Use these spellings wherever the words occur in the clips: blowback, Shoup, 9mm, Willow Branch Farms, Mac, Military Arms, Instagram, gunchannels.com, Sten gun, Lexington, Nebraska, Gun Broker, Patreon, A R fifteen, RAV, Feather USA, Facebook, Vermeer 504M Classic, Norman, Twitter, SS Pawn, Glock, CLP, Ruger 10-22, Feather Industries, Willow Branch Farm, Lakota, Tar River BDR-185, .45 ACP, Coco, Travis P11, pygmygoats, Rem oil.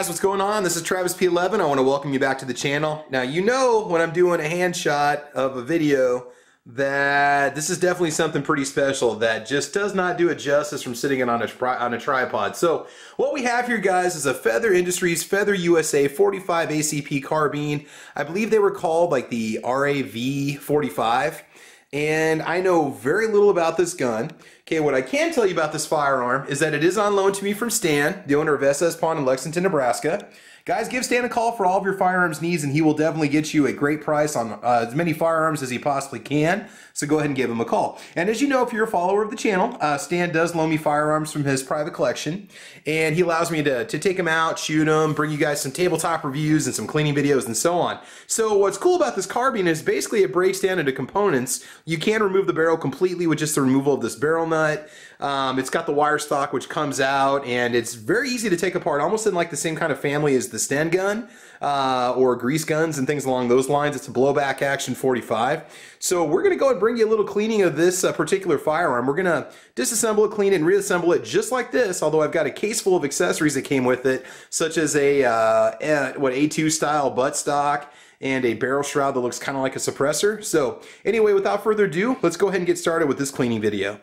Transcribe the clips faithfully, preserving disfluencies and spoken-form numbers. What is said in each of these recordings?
guys, what's going on? This is Travis P eleven. I want to welcome you back to the channel. Now, you know when I'm doing a hand shot of a video that this is definitely something pretty special that just does not do it justice from sitting it on a, on a tripod. So what we have here, guys, is a Feather Industries Feather U S A forty-five A C P carbine. I believe they were called like the R A V forty-five. And I know very little about this gun. Okay, what I can tell you about this firearm is that it is on loan to me from Stan, the owner of S S Pawn in Lexington, Nebraska. Guys, give Stan a call for all of your firearms needs, and he will definitely get you a great price on uh, as many firearms as he possibly can. So go ahead and give him a call. And as you know, if you're a follower of the channel, uh, Stan does loan me firearms from his private collection, and he allows me to, to take them out, shoot them, bring you guys some tabletop reviews and some cleaning videos and so on. So what's cool about this carbine is basically it breaks down into components. You can remove the barrel completely with just the removal of this barrel nut. Um, it's got the wire stock which comes out, and it's very easy to take apart, almost in like the same kind of family as the Sten gun uh, or grease guns and things along those lines. It's a blowback action forty-five. So we're going to go and bring you a little cleaning of this uh, particular firearm. We're going to disassemble it, clean it, and reassemble it just like this, although I've got a case full of accessories that came with it, such as a uh, what A two style buttstock and a barrel shroud that looks kind of like a suppressor. So anyway, without further ado, let's go ahead and get started with this cleaning video.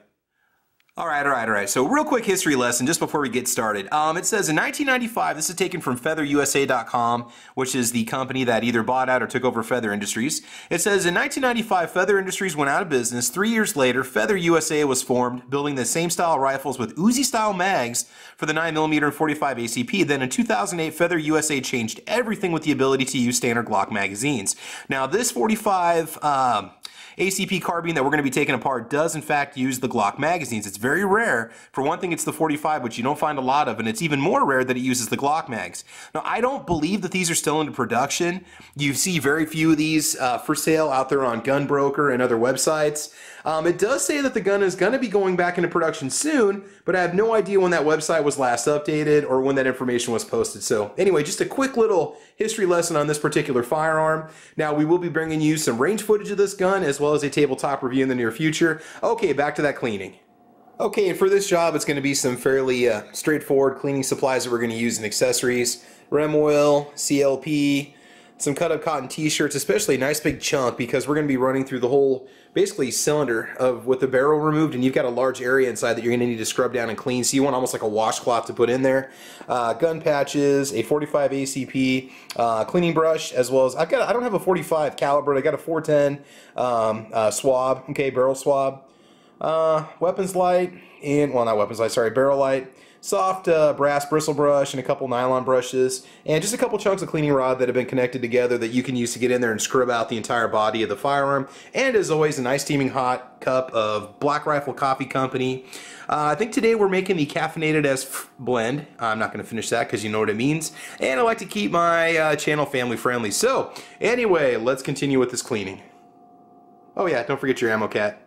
All right, all right, all right. So real quick history lesson just before we get started. Um, it says in nineteen ninety-five, this is taken from feather U S A dot com, which is the company that either bought out or took over Feather Industries. It says in nineteen ninety-five, Feather Industries went out of business. Three years later, Feather U S A was formed, building the same style rifles with Uzi style mags for the nine millimeter and forty-five A C P. Then in two thousand eight, Feather U S A changed everything with the ability to use standard Glock magazines. Now this forty-five, um, A C P carbine that we're going to be taking apart does in fact use the Glock magazines. It's very rare. For one thing, it's the forty-five, which you don't find a lot of, and it's even more rare that it uses the Glock mags. Now, I don't believe that these are still into production. You see very few of these uh, for sale out there on Gun Broker and other websites. Um, it does say that the gun is going to be going back into production soon, but I have no idea when that website was last updated or when that information was posted. So anyway, just a quick little history lesson on this particular firearm. Now, we will be bringing you some range footage of this gun as well as a tabletop review in the near future. Okay, back to that cleaning. Okay, and for this job, it's going to be some fairly uh, straightforward cleaning supplies that we're going to use in accessories. Rem oil, C L P, some cut-up cotton t-shirts, especially a nice big chunk because we're going to be running through the whole, basically, cylinder of with the barrel removed, and you've got a large area inside that you're going to need to scrub down and clean, so you want almost like a washcloth to put in there. Uh, gun patches, a forty-five A C P uh, cleaning brush, as well as, I've got, I don't have a forty-five caliber, I got a four ten um, uh, swab, okay, barrel swab. Uh, weapons light, and, well, not weapons light, sorry, barrel light. Soft uh, brass bristle brush and a couple nylon brushes and just a couple chunks of cleaning rod that have been connected together that you can use to get in there and scrub out the entire body of the firearm. And as always, a nice steaming hot cup of Black Rifle Coffee Company. Uh, I think today we're making the caffeinated S blend. I'm not going to finish that because you know what it means. And I like to keep my uh, channel family friendly. So anyway, let's continue with this cleaning. Oh yeah, don't forget your ammo cat.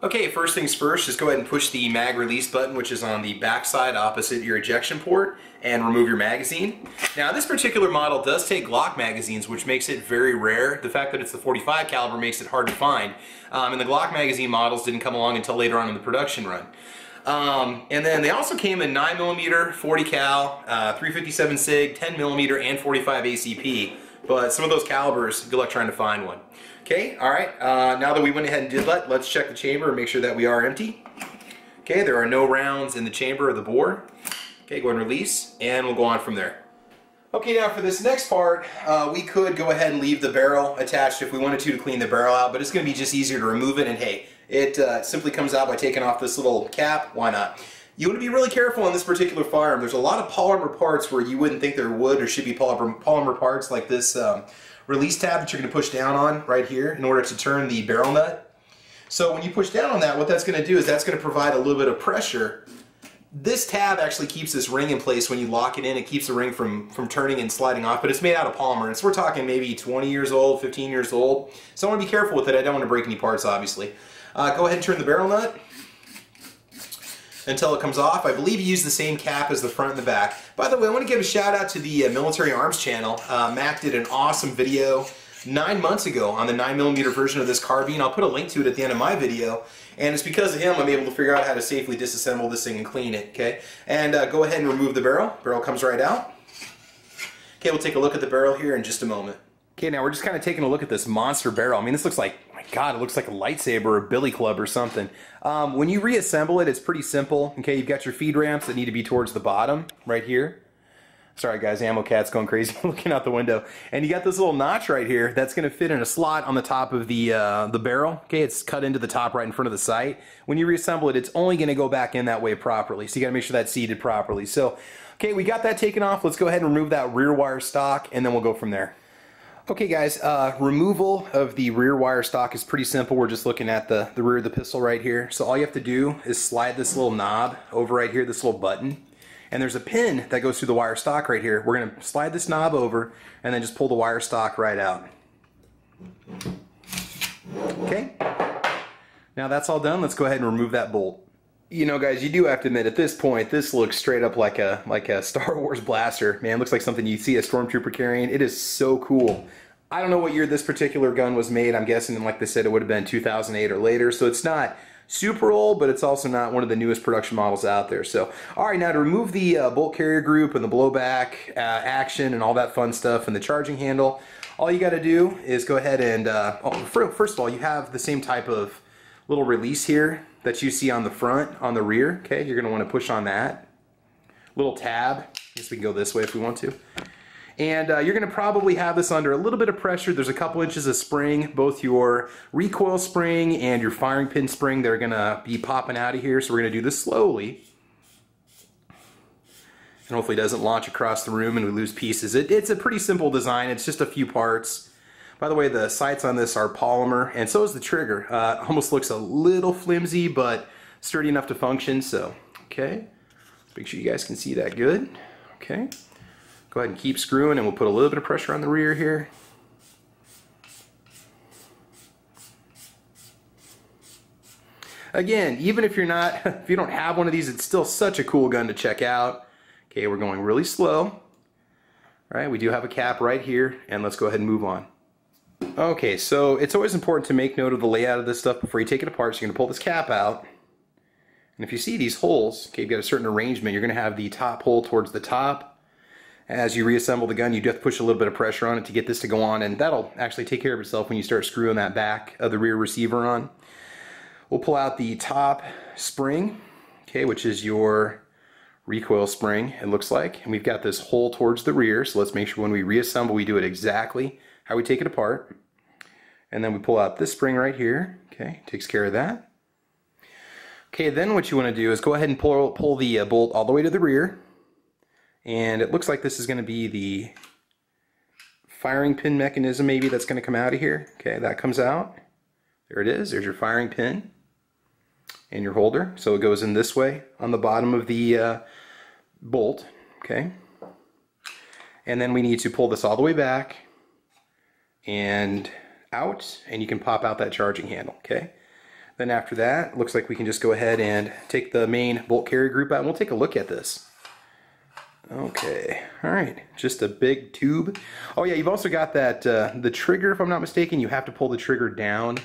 Okay, first things first, just go ahead and push the mag release button, which is on the back side opposite your ejection port, and remove your magazine. Now this particular model does take Glock magazines, which makes it very rare. The fact that it's the forty-five caliber makes it hard to find, um, and the Glock magazine models didn't come along until later on in the production run. Um, and then they also came in nine millimeter, forty cal, uh, three fifty-seven SIG, ten millimeter, and forty-five A C P. But some of those calibers, good luck trying to find one. Okay, all right, uh, now that we went ahead and did that, let's check the chamber and make sure that we are empty. Okay, there are no rounds in the chamber of the bore. Okay, go ahead and release, and we'll go on from there. Okay, now for this next part, uh, we could go ahead and leave the barrel attached if we wanted to to clean the barrel out, but it's going to be just easier to remove it, and hey, it uh, simply comes out by taking off this little cap, why not? You want to be really careful on this particular firearm. There's a lot of polymer parts where you wouldn't think there would or should be polymer, polymer parts like this um, release tab that you're going to push down on right here in order to turn the barrel nut. So when you push down on that, what that's going to do is that's going to provide a little bit of pressure. This tab actually keeps this ring in place when you lock it in. It keeps the ring from, from turning and sliding off, but it's made out of polymer. And so we're talking maybe twenty years old, fifteen years old. So I want to be careful with it. I don't want to break any parts, obviously. Uh, go ahead and turn the barrel nut until it comes off. I believe you use the same cap as the front and the back. By the way, I want to give a shout out to the uh, Military Arms channel. Uh, Mac did an awesome video nine months ago on the nine millimeter version of this carbine. I'll put a link to it at the end of my video, and it's because of him I'm able to figure out how to safely disassemble this thing and clean it, okay? And uh, go ahead and remove the barrel. Barrel comes right out. Okay, we'll take a look at the barrel here in just a moment. Okay, now we're just kind of taking a look at this monster barrel. I mean, this looks like, oh my God, it looks like a lightsaber or a billy club or something. Um, when you reassemble it, it's pretty simple. Okay, you've got your feed ramps that need to be towards the bottom right here. Sorry guys, Ammo Cat's going crazy looking out the window. And you got this little notch right here that's going to fit in a slot on the top of the uh, the barrel. Okay, it's cut into the top right in front of the sight. When you reassemble it, it's only going to go back in that way properly. So you got to make sure that's seated properly. So, okay, we got that taken off. Let's go ahead and remove that rear wire stock, and then we'll go from there. Okay guys, uh, removal of the rear wire stock is pretty simple. We're just looking at the, the rear of the pistol right here. So all you have to do is slide this little knob over right here, this little button. And there's a pin that goes through the wire stock right here. We're gonna slide this knob over and then just pull the wire stock right out. Okay, now that's all done. Let's go ahead and remove that bolt. You know guys, you do have to admit at this point this looks straight up like a like a Star Wars blaster. Man, it looks like something you see a stormtrooper carrying. It is so cool. I don't know what year this particular gun was made. I'm guessing, like they said, it would have been two thousand eight or later, so it's not super old, but it's also not one of the newest production models out there. So, all right, now to remove the uh, bolt carrier group and the blowback uh, action and all that fun stuff and the charging handle, all you got to do is go ahead and uh, oh, first of all, you have the same type of little release here that you see on the front, on the rear. Okay, you're gonna want to push on that little tab. I guess we can go this way if we want to. And uh, you're gonna probably have this under a little bit of pressure. There's a couple inches of spring, both your recoil spring and your firing pin spring. They're gonna be popping out of here, so we're gonna do this slowly. And hopefully it doesn't launch across the room and we lose pieces. It, it's a pretty simple design. It's just a few parts. By the way, the sights on this are polymer, and so is the trigger. Uh, almost looks a little flimsy, but sturdy enough to function, so, okay. Make sure you guys can see that good, okay. Go ahead and keep screwing, and we'll put a little bit of pressure on the rear here. Again, even if you're not, if you don't have one of these, it's still such a cool gun to check out. Okay, we're going really slow. All right, we do have a cap right here, and let's go ahead and move on. Okay, so it's always important to make note of the layout of this stuff before you take it apart. So you're going to pull this cap out, and if you see these holes, okay, you've got a certain arrangement. You're going to have the top hole towards the top. As you reassemble the gun, you do have to push a little bit of pressure on it to get this to go on, and that'll actually take care of itself when you start screwing that back of the rear receiver on. We'll pull out the top spring, okay, which is your recoil spring, it looks like, and we've got this hole towards the rear, so let's make sure when we reassemble we do it exactly how we take it apart. And then we pull out this spring right here, okay, takes care of that. Okay, then what you want to do is go ahead and pull, pull the uh, bolt all the way to the rear, and it looks like this is going to be the firing pin mechanism maybe that's going to come out of here. Okay, that comes out, there it is, there's your firing pin and your holder, so it goes in this way on the bottom of the uh, bolt, okay. And then we need to pull this all the way back and out, and you can pop out that charging handle, okay? Then after that, looks like we can just go ahead and take the main bolt carrier group out, and we'll take a look at this. Okay, all right, just a big tube. Oh yeah, you've also got that, uh, the trigger, if I'm not mistaken, you have to pull the trigger down.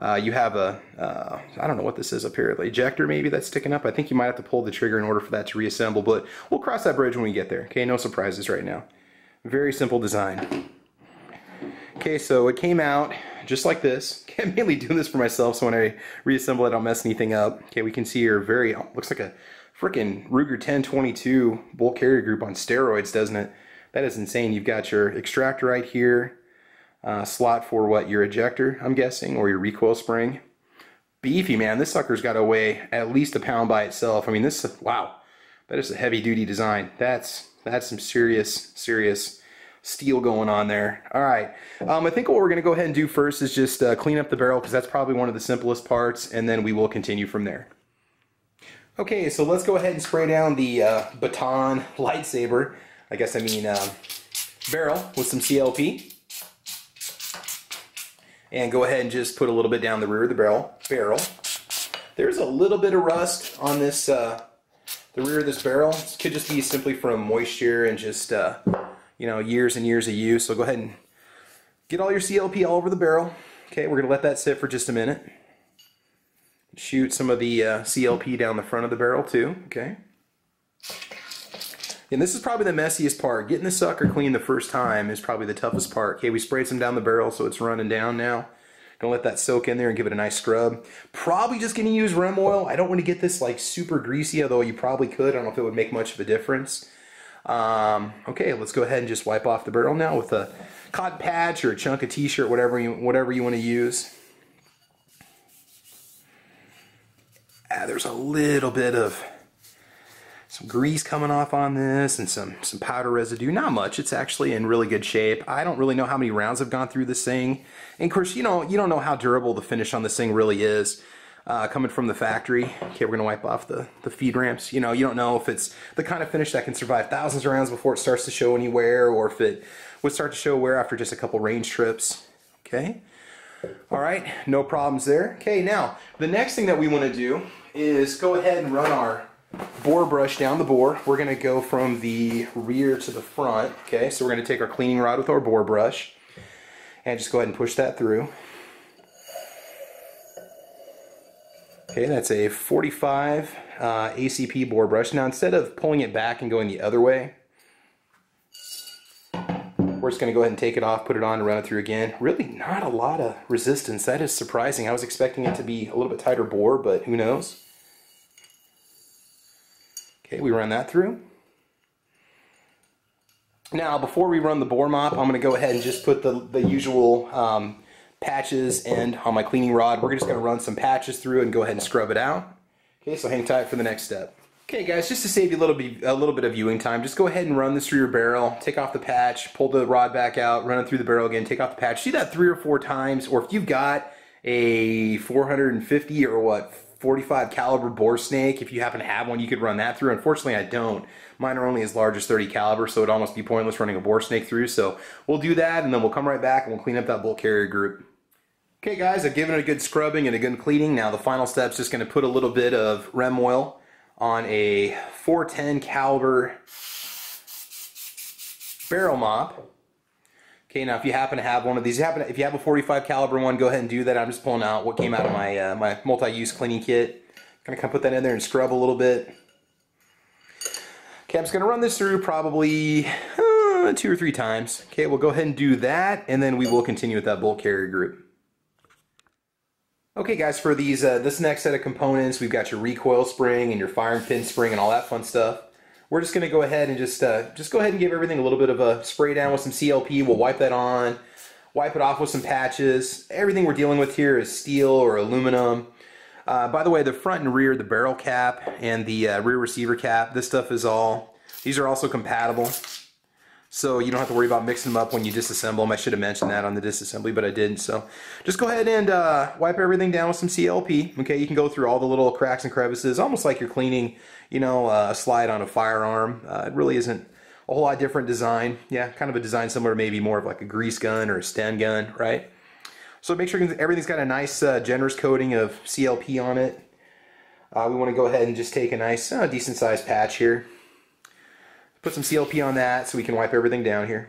Uh, you have a, uh, I don't know what this is up here, the ejector maybe that's sticking up. I think you might have to pull the trigger in order for that to reassemble, but we'll cross that bridge when we get there, okay? No surprises right now. Very simple design. Okay, so it came out just like this. Okay, I'm mainly doing this for myself, so when I reassemble it, I don't mess anything up. Okay, we can see your very, looks like a freaking Ruger ten twenty-two bolt carrier group on steroids, doesn't it? That is insane. You've got your extractor right here, uh, slot for what, your ejector, I'm guessing, or your recoil spring. Beefy, man, this sucker's got to weigh at least a pound by itself. I mean, this, wow, that is a heavy-duty design. That's, that's some serious, serious steel going on there. All right, um, I think what we're gonna go ahead and do first is just uh, clean up the barrel, because that's probably one of the simplest parts, and then we will continue from there. Okay, so let's go ahead and spray down the uh, baton lightsaber, I guess I mean uh, barrel, with some C L P, and go ahead and just put a little bit down the rear of the barrel. barrel. There's a little bit of rust on this, uh, the rear of this barrel. It could just be simply from moisture and just uh, you know, years and years of use. So go ahead and get all your C L P all over the barrel. Okay, we're gonna let that sit for just a minute. Shoot some of the uh, C L P down the front of the barrel too, okay? And this is probably the messiest part. Getting the sucker clean the first time is probably the toughest part. Okay, we sprayed some down the barrel, so it's running down now. Gonna let that soak in there and give it a nice scrub. Probably just gonna use Rem oil. I don't want to get this like super greasy, although you probably could. I don't know if it would make much of a difference. Um, okay, let's go ahead and just wipe off the barrel now with a cotton patch or a chunk of t-shirt, whatever you, whatever you want to use. Ah, there's a little bit of some grease coming off on this and some, some powder residue. Not much. It's actually in really good shape. I don't really know how many rounds have gone through this thing. And of course, you know, you don't know how durable the finish on this thing really is. Uh, coming from the factory. Okay, we're gonna wipe off the, the feed ramps. You know, you don't know if it's the kind of finish that can survive thousands of rounds before it starts to show anywhere, or if it would start to show wear after just a couple range trips. Okay, all right, no problems there. Okay, now the next thing that we want to do is go ahead and run our bore brush down the bore. We're gonna go from the rear to the front. Okay, so we're gonna take our cleaning rod with our bore brush and just go ahead and push that through. Okay, that's a forty-five uh, A C P bore brush. Now instead of pulling it back and going the other way, we're just gonna go ahead and take it off, put it on, and run it through again. Really not a lot of resistance. That is surprising. I was expecting it to be a little bit tighter bore, but who knows? Okay, we run that through. Now before we run the bore mop, I'm gonna go ahead and just put the, the usual um, patches and on my cleaning rod. We're just going to run some patches through and go ahead and scrub it out. Okay, so hang tight for the next step. Okay guys, just to save you a little bit, a little bit of viewing time, just go ahead and run this through your barrel, take off the patch, pull the rod back out, run it through the barrel again, take off the patch. Do that three or four times, or if you've got a four fifty or what, forty-five caliber bore snake, if you happen to have one, you could run that through. Unfortunately, I don't. Mine are only as large as thirty caliber, so it'd almost be pointless running a bore snake through. So we'll do that, and then we'll come right back and we'll clean up that bolt carrier group. Okay guys, I've given it a good scrubbing and a good cleaning. Now the final step is just going to put a little bit of Rem oil on a four ten caliber barrel mop. Okay, now if you happen to have one of these, you happen to, if you have a forty-five caliber one, go ahead and do that. I'm just pulling out what came out of my uh, my multi-use cleaning kit. I'm gonna kind of put that in there and scrub a little bit. Okay, I'm just gonna run this through probably uh, two or three times. Okay, we'll go ahead and do that, and then we will continue with that bolt carrier group. Okay guys, for these uh, this next set of components, we've got your recoil spring and your firing pin spring and all that fun stuff. We're just going to go ahead and just uh, just go ahead and give everything a little bit of a spray down with some C L P. We'll wipe that on, wipe it off with some patches. Everything we're dealing with here is steel or aluminum. Uh, by the way, the front and rear, the barrel cap and the uh, rear receiver cap, this stuff is all, these are also compatible. So you don't have to worry about mixing them up when you disassemble them. I should have mentioned that on the disassembly, but I didn't. So just go ahead and uh, wipe everything down with some C L P. Okay, you can go through all the little cracks and crevices, almost like you're cleaning, you know, a slide on a firearm. Uh, it really isn't a whole lot different design. Yeah, kind of a design similar, maybe more of like a grease gun or a Sten gun, right? So make sure everything's got a nice, uh, generous coating of C L P on it. Uh, we want to go ahead and just take a nice, uh, decent sized patch here. Put some C L P on that so we can wipe everything down here.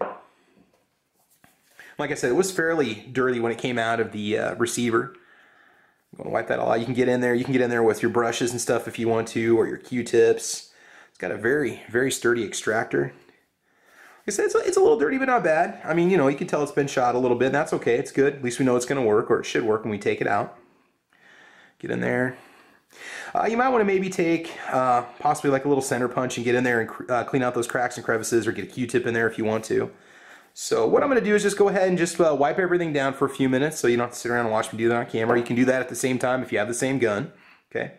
Like I said, it was fairly dirty when it came out of the uh, receiver. I'm going to wipe that all out. You can get in there. You can get in there with your brushes and stuff if you want to, or your Q-tips. It's got a very, very sturdy extractor. Like I said, it's a, it's a little dirty, but not bad. I mean, you know, you can tell it's been shot a little bit, and that's okay. It's good. At least we know it's going to work, or it should work when we take it out. Get in there. Uh, you might want to maybe take uh, possibly like a little center punch and get in there and uh, clean out those cracks and crevices, or get a Q-tip in there if you want to. So what I'm going to do is just go ahead and just uh, wipe everything down for a few minutes so you don't have to sit around and watch me do that on camera. You can do that at the same time if you have the same gun. Okay.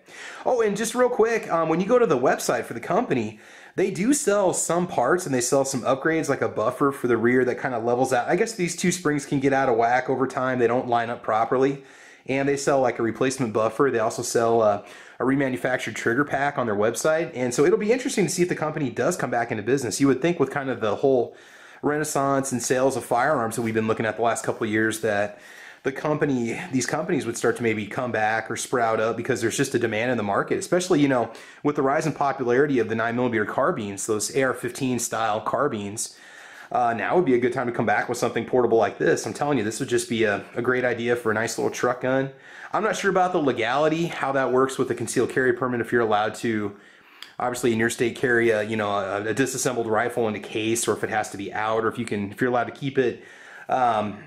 Oh, and just real quick, um, when you go to the website for the company, they do sell some parts and they sell some upgrades, like a buffer for the rear that kind of levels out. I guess these two springs can get out of whack over time. They don't line up properly. And they sell like a replacement buffer. They also sell uh, a remanufactured trigger pack on their website. And so it'll be interesting to see if the company does come back into business. You would think with kind of the whole renaissance and sales of firearms that we've been looking at the last couple of years that the company, these companies would start to maybe come back or sprout up, because there's just a demand in the market, especially, you know, with the rise in popularity of the nine millimeter carbines, those A R fifteen style carbines. Uh, now would be a good time to come back with something portable like this. I'm telling you, this would just be a, a great idea for a nice little truck gun. I'm not sure about the legality, how that works with the concealed carry permit, if you're allowed to obviously in your state carry a, you know, a, a disassembled rifle in a case, or if it has to be out, or if you can, if you're allowed to keep it, um,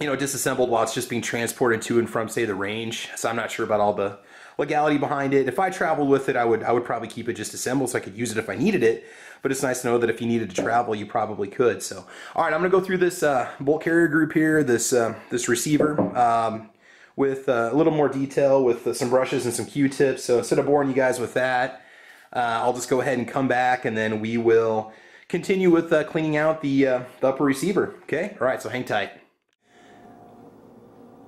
you know, disassembled while it's just being transported to and from, say, the range. So I'm not sure about all the legality behind it. If I traveled with it, I would I would probably keep it just assembled so I could use it if I needed it. But it's nice to know that if you needed to travel, you probably could. So, all right, I'm going to go through this uh, bolt carrier group here, this uh, this receiver, um, with uh, a little more detail with uh, some brushes and some Q-tips. So instead of boring you guys with that, uh, I'll just go ahead and come back, and then we will continue with uh, cleaning out the, uh, the upper receiver. Okay? All right, so hang tight.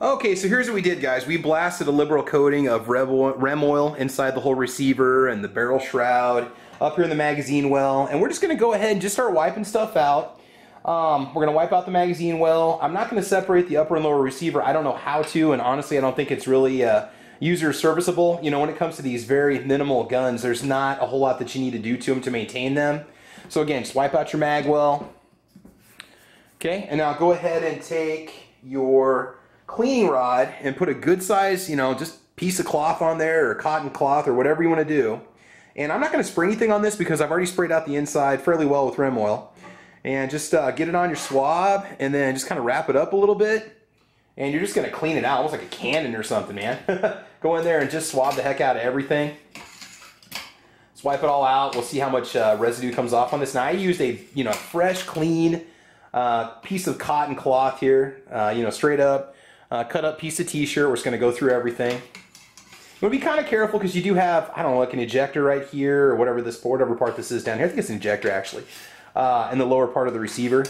Okay, so here's what we did, guys. We blasted a liberal coating of Rem oil inside the whole receiver and the barrel shroud up here in the magazine well, and we're just gonna go ahead and just start wiping stuff out. Um, we're gonna wipe out the magazine well. I'm not gonna separate the upper and lower receiver. I don't know how to, and honestly, I don't think it's really uh, user serviceable. You know, when it comes to these very minimal guns, there's not a whole lot that you need to do to them to maintain them. So again, just wipe out your mag well. Okay, and now go ahead and take your cleaning rod and put a good size, you know, just piece of cloth on there, or cotton cloth, or whatever you want to do. And I'm not going to spray anything on this because I've already sprayed out the inside fairly well with Rem oil. And just uh, get it on your swab, and then just kind of wrap it up a little bit. And you're just going to clean it out, almost like a cannon or something, man. Go in there and just swab the heck out of everything. Swipe it all out. We'll see how much uh, residue comes off on this. Now I used a, you know, fresh, clean uh, piece of cotton cloth here, uh, you know, straight up. Uh, cut up piece of t-shirt. We're just going to go through everything. We'll be kind of careful because you do have, I don't know, like an ejector right here, or whatever this, whatever part this is down here. I think it's an ejector actually, uh, in the lower part of the receiver.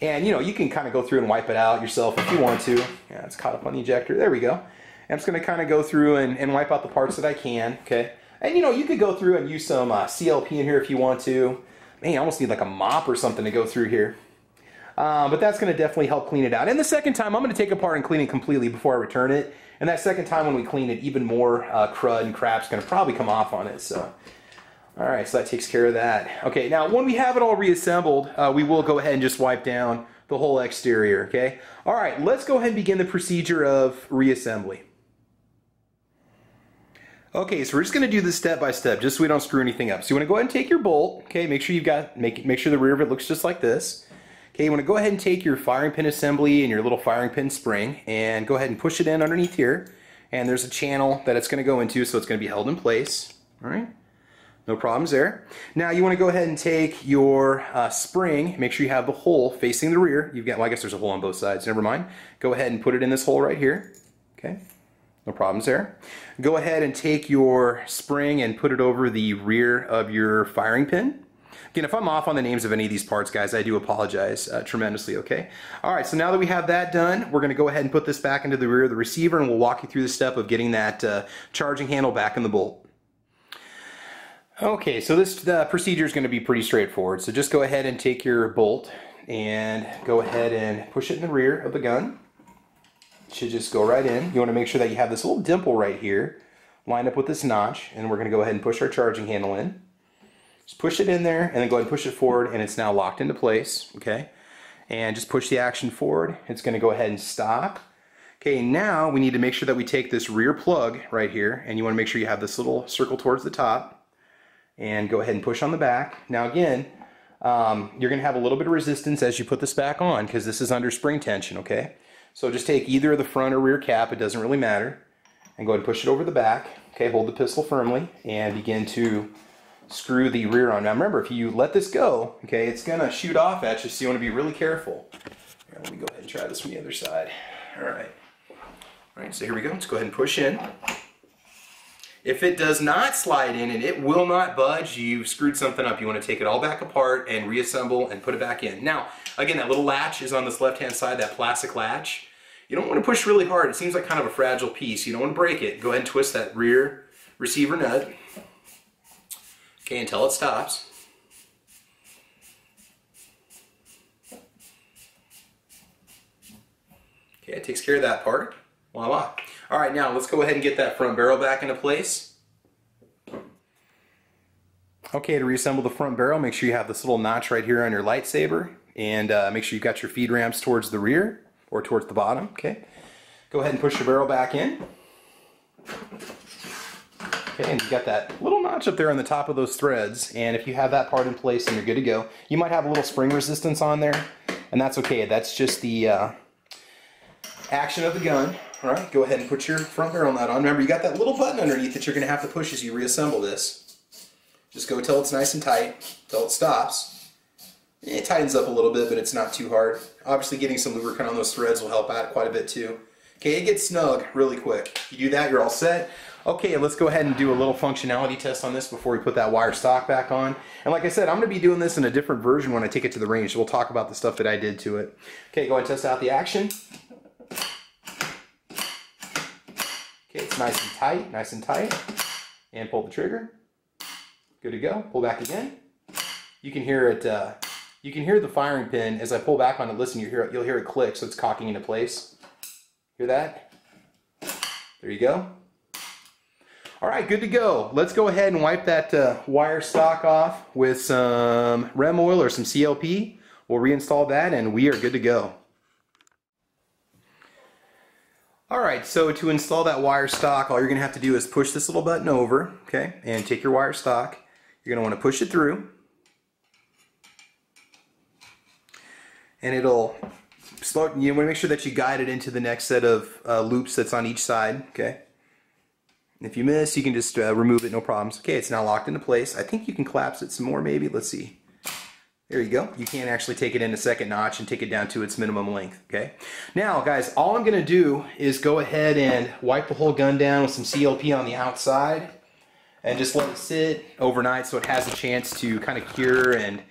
And you know, you can kind of go through and wipe it out yourself if you want to. Yeah, it's caught up on the ejector. There we go. And I'm just going to kind of go through and, and wipe out the parts that I can. Okay. And you know, you could go through and use some uh, C L P in here if you want to. Man, I almost need like a mop or something to go through here. Um, but that's going to definitely help clean it out. And the second time, I'm going to take apart and clean it completely before I return it. And that second time when we clean it, even more uh, crud and crap's going to probably come off on it. So, all right, so that takes care of that. Okay, now when we have it all reassembled, uh, we will go ahead and just wipe down the whole exterior, okay? All right, let's go ahead and begin the procedure of reassembly. Okay, so we're just going to do this step by step, just so we don't screw anything up. So you want to go ahead and take your bolt, okay? Make sure you've got, make, make sure the rear of it looks just like this. Okay, you want to go ahead and take your firing pin assembly and your little firing pin spring and go ahead and push it in underneath here, and there's a channel that it's going to go into, so it's going to be held in place. All right, no problems there. Now you want to go ahead and take your uh, spring, make sure you have the hole facing the rear. You've got, well, I guess there's a hole on both sides, never mind. Go ahead and put it in this hole right here. Okay, no problems there. Go ahead and take your spring and put it over the rear of your firing pin. Again, if I'm off on the names of any of these parts, guys, I do apologize uh, tremendously, okay? All right, so now that we have that done, we're going to go ahead and put this back into the rear of the receiver, and we'll walk you through the step of getting that uh, charging handle back in the bolt. Okay, so this uh, procedure is going to be pretty straightforward. So just go ahead and take your bolt and go ahead and push it in the rear of the gun. It should just go right in. You want to make sure that you have this little dimple right here lined up with this notch, and we're going to go ahead and push our charging handle in. Just push it in there, and then go ahead and push it forward, and it's now locked into place, okay? And just push the action forward. It's going to go ahead and stop. Okay, now we need to make sure that we take this rear plug right here, and you want to make sure you have this little circle towards the top, and go ahead and push on the back. Now again, um, you're going to have a little bit of resistance as you put this back on, because this is under spring tension, okay? So just take either the front or rear cap, it doesn't really matter, and go ahead and push it over the back, okay? Hold the pistol firmly, and begin to screw the rear on. Now remember, if you let this go, okay, it's gonna shoot off at you, so you want to be really careful. Here, let me go ahead and try this from the other side. All right, all right. So here we go. Let's go ahead and push in. If it does not slide in and it will not budge, you've screwed something up. You want to take it all back apart and reassemble and put it back in. Now, again, that little latch is on this left-hand side, that plastic latch. You don't want to push really hard. It seems like kind of a fragile piece. You don't want to break it. Go ahead and twist that rear receiver nut. Okay, until it stops. Okay, it takes care of that part. Voila. All right, now let's go ahead and get that front barrel back into place. Okay, to reassemble the front barrel, make sure you have this little notch right here on your lightsaber, and uh, make sure you've got your feed ramps towards the rear or towards the bottom. Okay, go ahead and push your barrel back in. Okay, and you've got that little notch up there on the top of those threads, and if you have that part in place, then you're good to go. You might have a little spring resistance on there, and that's okay. That's just the uh, action of the gun. All right, go ahead and put your front barrel nut on. Remember, you got that little button underneath that you're going to have to push as you reassemble this. Just go till it's nice and tight, till it stops. It tightens up a little bit, but it's not too hard. Obviously, getting some lubricant on those threads will help out quite a bit too. Okay, it gets snug really quick. You do that, you're all set. Okay, let's go ahead and do a little functionality test on this before we put that wire stock back on. And like I said, I'm going to be doing this in a different version when I take it to the range, so we'll talk about the stuff that I did to it. Okay, go ahead and test out the action. Okay, it's nice and tight, nice and tight. And pull the trigger. Good to go. Pull back again. You can hear it, uh, you can hear the firing pin. As I pull back on it, listen, you hear it, you'll hear it click, so it's cocking into place. Hear that? There you go. All right, good to go. Let's go ahead and wipe that uh, wire stock off with some Rem oil or some C L P. We'll reinstall that and we are good to go. All right, so to install that wire stock, all you're gonna have to do is push this little button over, okay, and take your wire stock. You're gonna wanna push it through. And it'll, slow, you wanna make sure that you guide it into the next set of uh, loops that's on each side, okay? If you miss, you can just uh, remove it, no problems. Okay, it's now locked into place. I think you can collapse it some more maybe. Let's see. There you go. You can actually take it in a second notch and take it down to its minimum length, okay? Now, guys, all I'm gonna do is go ahead and wipe the whole gun down with some C L P on the outside and just let it sit overnight so it has a chance to kind of cure and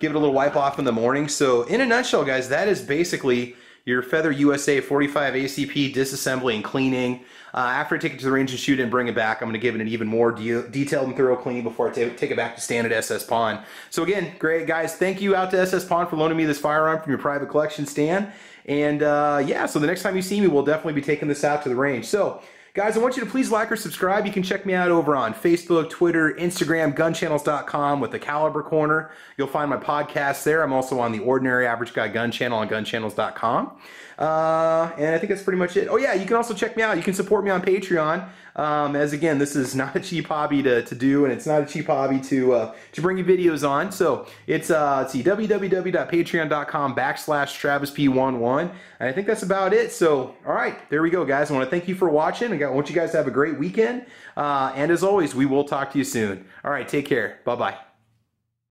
give it a little wipe off in the morning. So in a nutshell, guys, that is basically your Feather U S A forty-five A C P disassembly and cleaning. Uh, after I take it to the range and shoot it and bring it back, I'm going to give it an even more de detailed and thorough clean before I take it back to Stan at S S Pawn. So again, great guys, thank you out to S S Pawn for loaning me this firearm from your private collection, Stan. And uh, yeah, so the next time you see me, we'll definitely be taking this out to the range. So guys, I want you to please like or subscribe. You can check me out over on Facebook, Twitter, Instagram, gun channels dot com with the Caliber Corner. You'll find my podcast there. I'm also on the Ordinary Average Guy Gun Channel on gun channels dot com. Uh, and I think that's pretty much it. Oh yeah, you can also check me out. You can support me on Patreon. Um, as again, this is not a cheap hobby to, to do, and it's not a cheap hobby to uh, to bring you videos on. So it's uh, let's see, w w w dot patreon dot com backslash Travis P eleven, and I think that's about it. So all right, there we go, guys. I want to thank you for watching. I want you guys to have a great weekend, uh, and as always, we will talk to you soon. All right, take care. Bye bye.